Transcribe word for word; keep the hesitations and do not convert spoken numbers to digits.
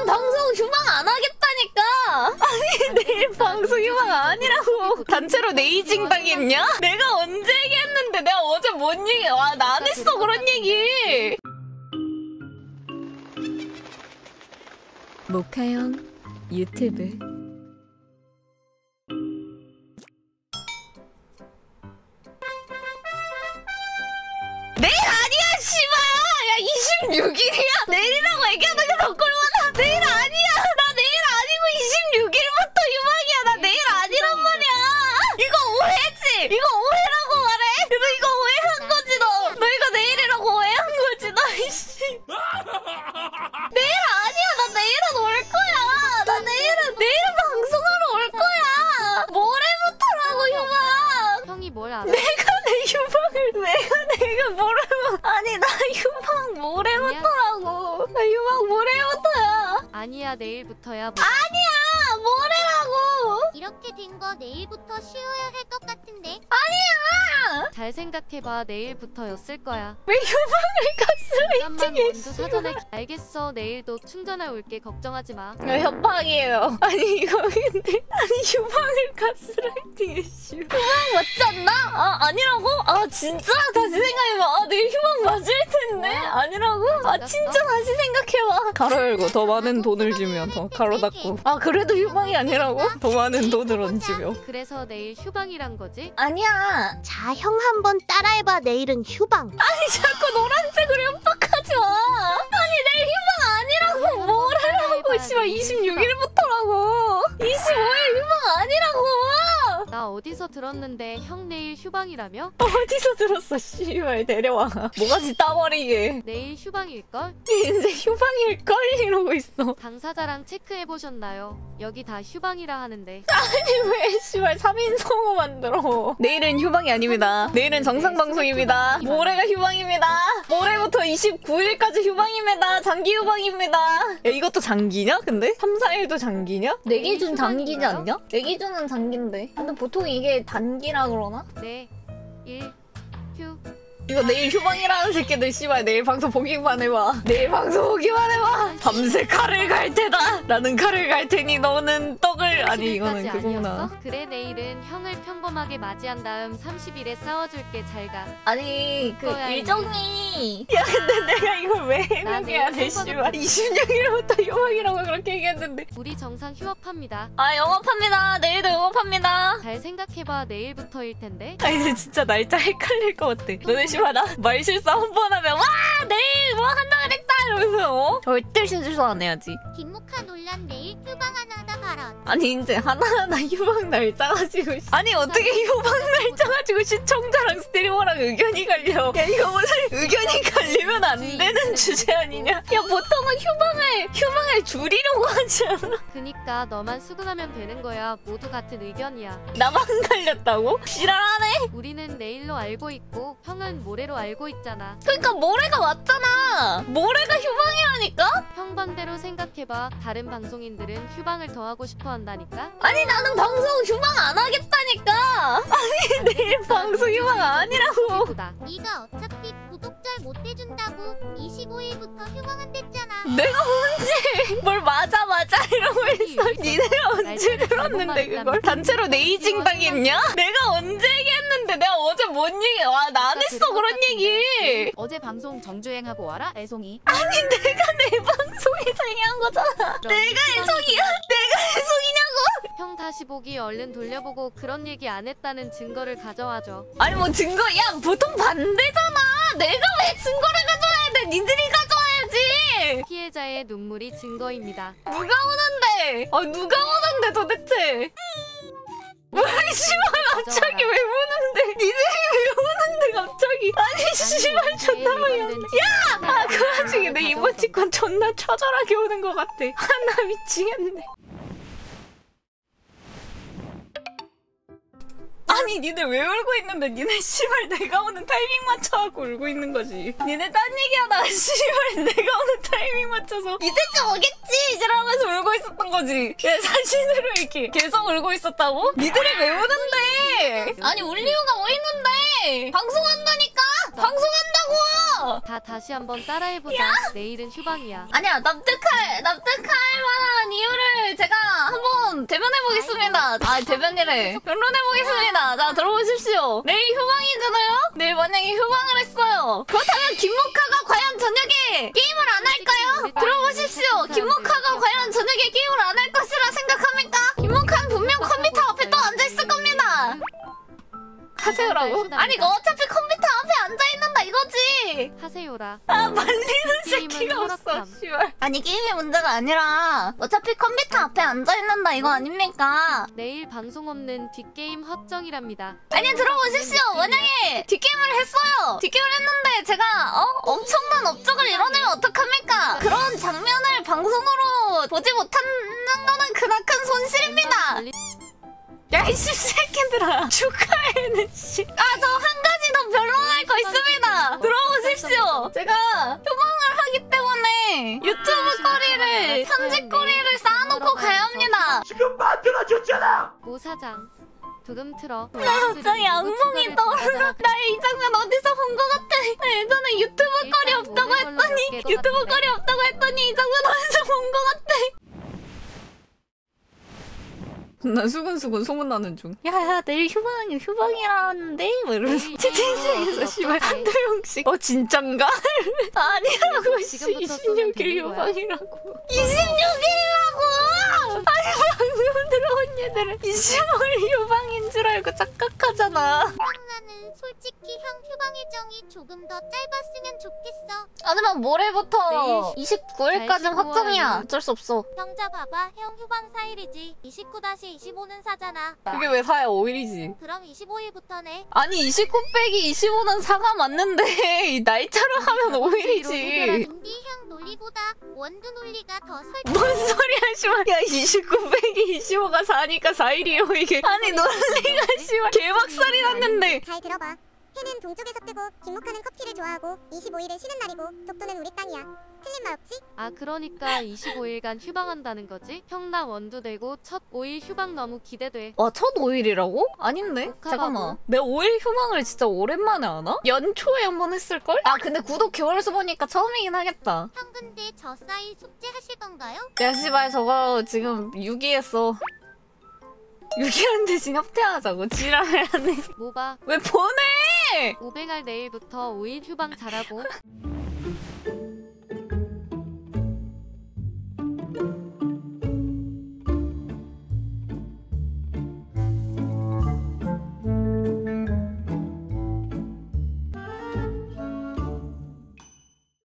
나는 방송 휴방 안 하겠다니까. 아니 내일 방송 휴방 아니라고 단체로 네이징 당했냐? 내가 언제 얘기했는데. 내가 어제 뭔 얘기. 와 나 안 했어 그런 얘기. 모카형 유튜브. 내일 아니야 씨발. 야 이십육 일이야 내일이라고 얘기하는 게 더 꼴보다. 내일 아니야. 나 내일 아니고 이십육 일부터 유방이야. 나 내일 아니란 말이야. 이거 오해지. 이거 오해라고 말해. 너 이거 오해한 거지. 너 너 이거 내일이라고 오해한 거지. 나 이씨 내일 아니야. 나 내일은 올 거야. 나 내일은 내일은 방송하러 올 거야. 모레부터라고 유방. 형이 뭘 알아? 내가 내 유방을 내가 내가 모르고. 아니 나 유방 모레부터라고. 나 유방 모레부터야. 아니야 내일부터야. 아니야 모레라고. 이렇게 된 거 내일부터 쉬어야 할 것 같은데. 아니야. 잘 생각해봐. 내일부터였을 거야. 왜 유방을 가스라이팅해. 잠깐만 원두 사전에 알겠어. 내일도 충전해 올게. 걱정하지 마. 이거 협박이에요. 아니 이거 근데 아니 유방을 가스라이팅해. 유방 맞지 않나? 아 아니라고? 아 진짜? 다시 생각해봐. 아 내일 휴방 맞을 텐데. 아니라고? 아 진짜 다시 생각해봐. 가로 열고 더 많은 돈을 주면. 더 가로 닫고. 아 그래도 휴방이 아니라고? 더 많은 돈을 얹으며. 그래서 내일 휴방이란 거지? 아니야. 자 형 한번 따라해봐. 내일은 휴방. 아니 자꾸 노란색으로 협박하지 마. 아니 내일 휴방 아니라고 뭘 하라고. 씨발 이십육 일부터라고. 이십오 일 휴방 아니라고. 나 어디서 들었는데 형 내일 휴방이라며? 어디서 들었어 씨발. 데려와. 뭐가지 따버리게. 내일 휴방일걸? 이제 휴방일걸 이러고 있어. 당사자랑 체크해보셨나요? 여기 다 휴방이라 하는데. 아니 왜 씨발 삼 인 성우 만들어. 내일은 휴방이 아닙니다. 내일은 정상방송입니다. 모레가 휴방입니다. 모레부터 이십구 일까지 휴방입니다. 장기 휴방입니다. 야 이것도 장기냐 근데? 삼, 사 일도 장기냐? 내 기준 장기지 않냐? 내 기준은 장기인데. 근데 보통 이게 단기라 그러나? 네. 일. 휴. 이거 내일 휴방이라는 새끼들 씨발 내일 방송 보기만 해봐. 내일 방송 보기만 해봐. 밤새 칼을 갈 테다. 나는 칼을 갈 테니 너는 떡을. 아니 이거는 그거구나. 그래 내일은 형을 평범하게 맞이한 다음 삼십 일에 싸워줄게. 잘가. 아니 그 일정이. 야 근데 내가 이걸 왜 해명해야 돼 씨발. 이십육 일부터 휴방이라고 그렇게 얘기했는데. 우리 정상 휴업합니다. 아 영업합니다. 내일도 영업합니다. 잘 생각해봐. 내일부터일 텐데. 아 근데 진짜 날짜 헷갈릴 것 같아. 너네 씨발 나 말실수 한 번 하면 와 내일 뭐 한다 그랬다 이러면서. 어? 절대 실수 안 해야지. 김모카 논란 내일 휴방 하나다 발언. 아니 이제 하나하나 휴방 날짜 가지고. 아니 어떻게 휴방 날짜 가지고 시청자랑 스트리머랑 의견이 갈려. 야 이거 무슨 의견이 갈리면 안 되는 주제 아니냐. 야 보통은 휴방을 휴방을 줄이려고 하지 않아. 그니까 너만 수긍하면 되는 거야. 모두 같은 의견이야. 나만 갈렸다고? 지랄하네. 우리는 내일로 알고 있고 형은 모레로 알고 있잖아. 그러니까 모레가 맞잖아. 모레가 휴방이라니까? 형 반대로 생각해봐. 다른 방송인들은 휴방을 더 하고 싶어 한다니까? 아니 나는 방송 휴방 안 하겠다니까. 아니 내일 방송 휴방 아니라고. 네가 어차피 구독절 못 해준다고 이십오 일부터 휴방한댔잖아. 내가 언제 뭘 맞아 맞아 이러고 있어. 니네가 언제 들었는데 그걸? 단체로 네이징 당했냐? 내가 언제 얘기했는데. 내가 어제 뭔 얘기. 와 나 안 했어 그런 얘기. 어제 방송 정주행하고 와라 애송이. 아니 내가 내 방송에서 얘기한 거잖아. 내가 애송이야? 내가 애송이냐고? 형 다시 보기 얼른 돌려보고 그런 얘기 안 했다는 증거를 가져와줘. 아니 뭐 증거. 야 보통 반대잖아. 내가 왜 증거를 가져와야 돼. 니들이 가져와야지. 피해자의 눈물이 증거입니다. 누가 오는데. 아 누가 오는데 도대체. 왜 씨발 갑자기 왜 우는데. 니들이 왜 우는데 갑자기. 아니 씨발 존나 많이. 야! 아 그 와중에 내 이모티콘 존나 처절하게 우는 것 같아. 아 나 미치겠네. 아니 니네 왜 울고 있는데. 니네 씨발 내가 오는 타이밍 맞춰갖고 울고 있는 거지. 니네 딴 얘기하다가 씨발 내가 오는 타이밍 맞춰서 이때쯤 오겠지 이러면서 울고 있었던 거지. 야 사진으로 이렇게 계속 울고 있었다고? 니들이 왜 우는데. 아니 울 이유가 뭐 있는데. 방송한다니까. 방송한다고. 다 다시 한번 따라해보자. 야! 내일은 휴방이야. 아니야, 납득할 납득할 만한 이유를 제가 한번 대변해보겠습니다. 아, 대변이래. 변론해보겠습니다. 자, 들어보십시오. 내일 휴방이잖아요? 내일 만약에 휴방을 했어요. 그렇다면 김모카가 과연 저녁에 게임을 안 할까요? 들어보십시오. 김모카가 과연 저녁에 게임을 안 할 것이라 생각합니까? 김모카는 분명 컴퓨터 앞에 또 앉아있을 겁니다. 하세요라고? 아니, 이거 어차피 컴퓨터 앞에 앉아있는다 이거지! 하세요라. 아, 말리는 새끼가 없어. 시발. 아니, 게임의 문제가 아니라 어차피 컴퓨터 앞에 앉아있는다 이거 아닙니까? 내일 방송 없는 뒷게임 허정이랍니다. 아니, 들어보십시오. 만약에 뒷게임을 했어요. 뒷게임을 했는데 제가 어? 엄청난 업적을 이뤄내면 어떡합니까? 그런 장면을 방송으로 보지 못하는 거는 그나큰 손실입니다. 야, 이 새끼들아. 축하해, 씨. 아, 저 한 가지 더 변론할 거 있습니다. 들어보십시오. 제가 휴방을 하기 때문에 유튜브 거리를, 편집 거리를 쌓아놓고 가야 합니다. 지금 만들어줬잖아! 모사장. 조금 틀어. 나 갑자기 악몽이 떠올라. 나 이 장면 어디서 본 것 같아. 나 예전에 유튜브 거리 없다고 했더니 유튜브 거리 없다고 했더니 이 장면 어디서 본 것 같아. 난 수근수근 소문나는 중. 야야, 내일 휴방, 휴방이라는데? 막 이러면서 채팅창에서 씨발 한두 명씩 어, 진짠가? 아니라고, 씨. 이십육 일 휴방이라고. 이십육 일이라고! 아니, 방금 들어온 얘들은 이십오 일 휴방인 줄 알고 착각하잖아. 나는 솔직히 형 휴방 일정이 조금 더 짧았으면 좋겠어. 아니면 모레부터 이십구 일까지는 확정이야. 어쩔 수 없어. 형자 봐봐, 형 휴방 사 일이지. 이십구 이십오는 사잖아. 그게 왜 사야? 오 일이지. 그럼 이십오 일부터네. 아니, 이십구 빼기 이십오는 사가 맞는데 나이차로 하면 오 일이지. 논리형 논리보다 원두 논리가 더 설... 뭔 소리야, 씨발. 야, 이십구 빼기 이십오가 사니까 사 일이요, 이게. 아니, 논리가 씨발 개박살이 났는데. 잘 들어봐. 해는 동쪽에서 뜨고 김모카는 커피를 좋아하고 이십오 일은 쉬는 날이고 독도는 우리 땅이야. 틀린 말 없지? 아, 그러니까 이십오 일간 휴방한다는 거지? 형, 나 원두 되고 첫 오 일 휴방 너무 기대돼. 와, 첫 오 일이라고? 아닌데? 잠깐만, 내 오 일 휴방을 진짜 오랜만에 하나? 연초에 한번 했을걸? 아, 근데 구독 개월수 보니까 처음이긴 하겠다. 형, 근데 저 사이 숙제하실 건가요? 야, 씨발, 저거 지금 육 위 했어. 육 일은 대신 협태하자고. 지랄을 하네. 뭐 봐? 왜 보내? 오백알 내일부터 오 일 휴방 잘하고.